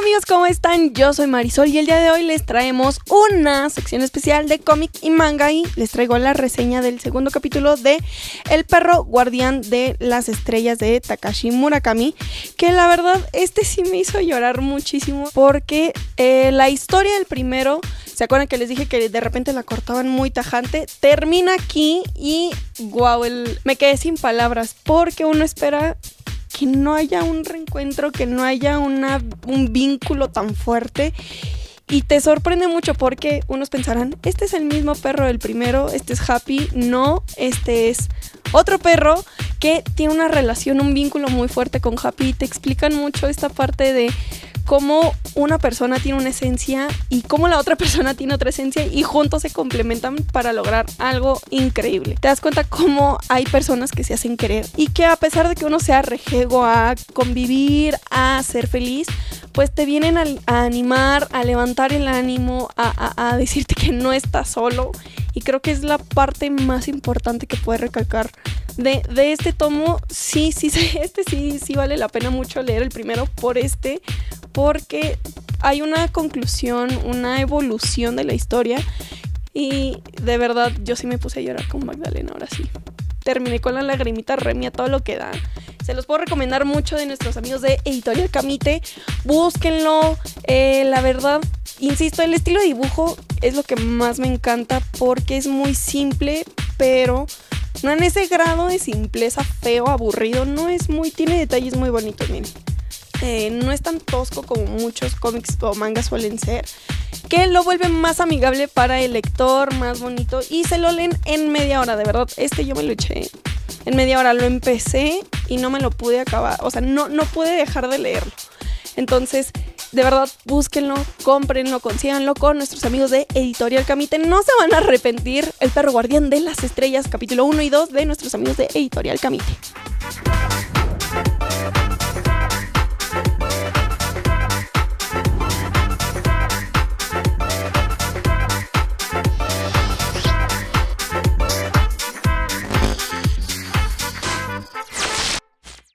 amigos, ¿cómo están? Yo soy Marisol y el día de hoy les traemos una sección especial de cómic y manga y les traigo la reseña del segundo capítulo de El perro guardián de las estrellas de Takashi Murakami, que la verdad este sí me hizo llorar muchísimo porque la historia del primero, ¿se acuerdan que les dije que de repente la cortaban muy tajante? Termina aquí y wow, me quedé sin palabras porque uno espera que no haya un reencuentro, que no haya un vínculo tan fuerte. Y te sorprende mucho porque unos pensarán, este es el mismo perro del primero, este es Happy. No, este es otro perro que tiene una relación, un vínculo muy fuerte con Happy. Y te explican mucho esta parte de cómo una persona tiene una esencia y cómo la otra persona tiene otra esencia y juntos se complementan para lograr algo increíble. Te das cuenta cómo hay personas que se hacen querer y que a pesar de que uno sea rejego a convivir, a ser feliz, pues te vienen a animar, a levantar el ánimo, a decirte que no estás solo. Y creo que es la parte más importante que puedes recalcar de este tomo. Sí vale la pena mucho leer el primero porque hay una conclusión, una evolución de la historia. Y de verdad, yo sí me puse a llorar con Magdalena, ahora sí. Terminé con la lagrimita, remía todo lo que da. Se los puedo recomendar mucho de nuestros amigos de Editorial Kamite. Búsquenlo. La verdad, insisto, el estilo de dibujo es lo que más me encanta porque es muy simple, pero no en ese grado de simpleza feo, aburrido. No es muy, tiene detalles muy bonitos, miren. No es tan tosco como muchos cómics o mangas suelen ser, que lo vuelve más amigable para el lector, más bonito, y se lo leen en media hora. De verdad, yo me lo eché en media hora, lo empecé y no me lo pude acabar, o sea, no pude dejar de leerlo. Entonces, de verdad, búsquenlo, cómprenlo, consíganlo con nuestros amigos de Editorial Kamite. No se van a arrepentir. El perro guardián de las estrellas, capítulo 1 y 2 de nuestros amigos de Editorial Kamite.